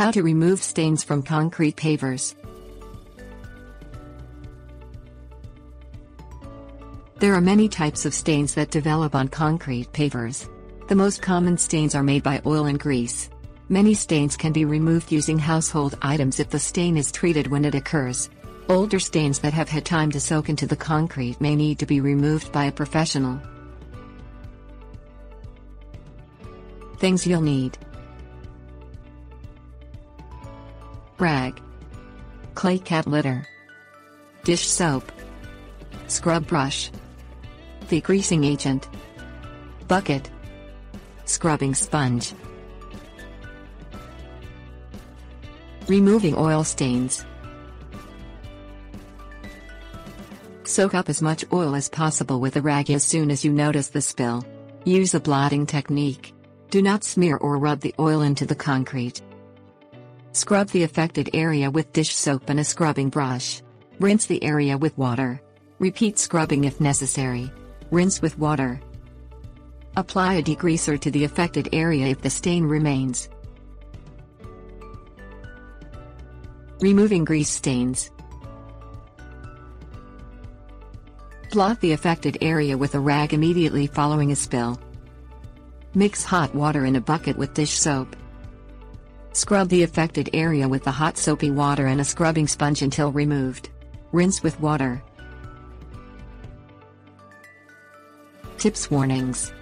How to remove stains from concrete pavers. There are many types of stains that develop on concrete pavers. The most common stains are made by oil and grease. Many stains can be removed using household items if the stain is treated when it occurs. Older stains that have had time to soak into the concrete may need to be removed by a professional. Things you'll need: rag, clay cat litter, dish soap, scrub brush, degreasing agent, bucket, scrubbing sponge. Removing oil stains. Soak up as much oil as possible with a rag as soon as you notice the spill. Use a blotting technique. Do not smear or rub the oil into the concrete. Scrub the affected area with dish soap and a scrubbing brush. Rinse the area with water. Repeat scrubbing if necessary. Rinse with water. Apply a degreaser to the affected area if the stain remains. Removing grease stains. Blot the affected area with a rag immediately following a spill. Mix hot water in a bucket with dish soap. Scrub the affected area with the hot soapy water and a scrubbing sponge until removed. Rinse with water. Tips, warnings.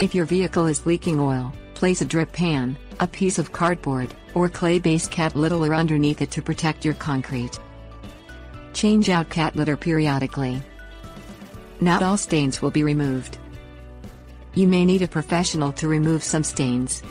If your vehicle is leaking oil, place a drip pan, a piece of cardboard, or clay-based cat litter underneath it to protect your concrete. Change out cat litter periodically. Not all stains will be removed. You may need a professional to remove some stains.